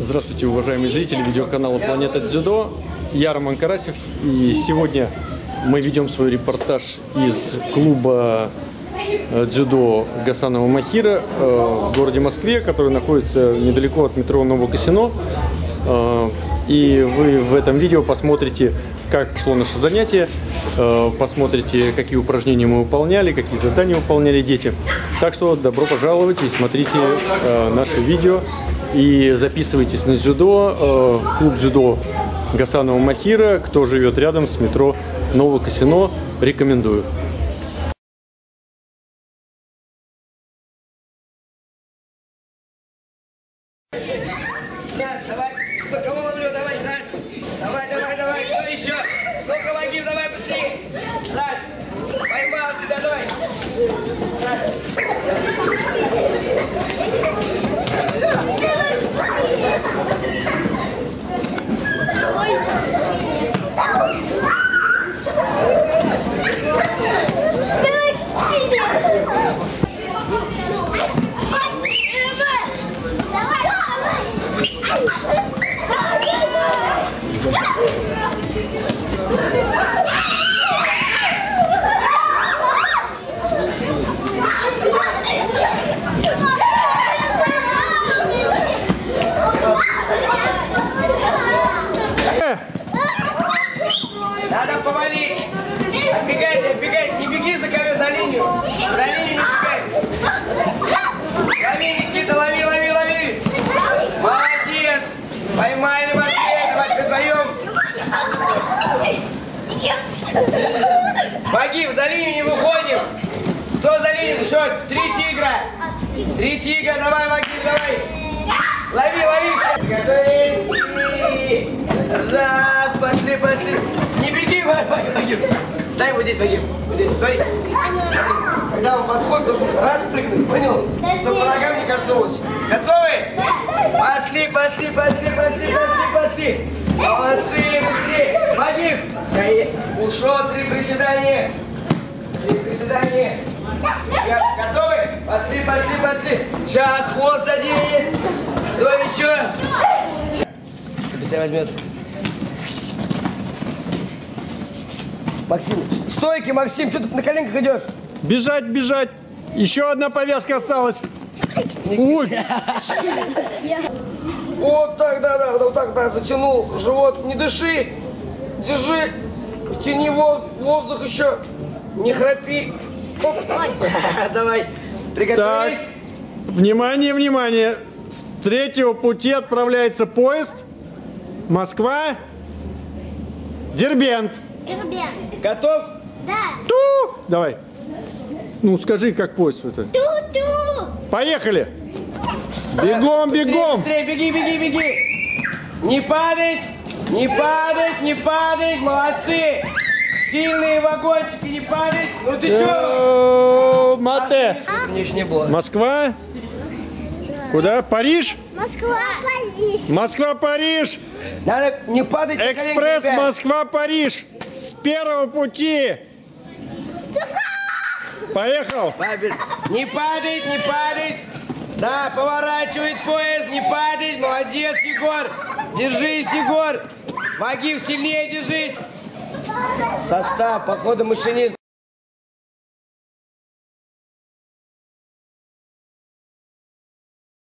Здравствуйте, уважаемые зрители видеоканала «Планета Дзюдо». Я Роман Карасев, и сегодня мы ведем свой репортаж из клуба дзюдо Гасанова Махира в городе Москве, который находится недалеко от метро Новое Косино. И вы в этом видео посмотрите, как шло наше занятие, посмотрите, какие упражнения мы выполняли, какие задания выполняли дети. Так что добро пожаловать и смотрите наши видео. И записывайтесь на дзюдо, в клуб дзюдо Гасанова Махира. Кто живет рядом с метро Новое Косино, рекомендую. Погиб, за линию не выходим. Кто за линию? Все, три тигра. Три тигра, давай, Вагиб, давай. Лови, лови. Готовись. Раз, пошли, пошли. Не беги, Вагиб. Стой вот здесь, Вагиб. Вот здесь, стой. Когда он подходит, должен раз прыгнуть, понял? Чтобы врага не коснулась. Готовы? Пошли, пошли, пошли, пошли, пошли, пошли. Молодцы, быстрее! Вагиф! Стоит! Ушел, три приседания! Три приседания! Готовы? Пошли, пошли, пошли! Сейчас хвост заденет! Ну и че? Быстрее возьмет! Максим, стойки, Максим! Что ты на коленках идешь? Бежать, бежать! Еще одна повязка осталась! Ой! Вот так, да, вот так, да, затянул живот. Не дыши, держи, тяни воздух еще, не храпи. Оп. Давай, приготовились. Так, внимание, внимание. С третьего пути отправляется поезд. Москва. Дербент. Дербент. Готов? Да. Ту. Давай. Ну, скажи, как поезд это. Ту-ту. Поехали. Бегом, бегом! Быстрее, беги, беги, беги! Не падать! Не падать, не падать! Молодцы! Сильные вагончики, не падать! Ну ты чё? Мате! Москва? Куда? Париж? Москва, Париж! Москва, Париж! Надо не падать! Экспресс Москва, Париж! С первого пути! Поехал! Не падать, не падать! Да, поворачивает поезд, не падает. Молодец, Егор. Держись, Егор. Вагиф, сильнее держись. Состав, походу, машинист.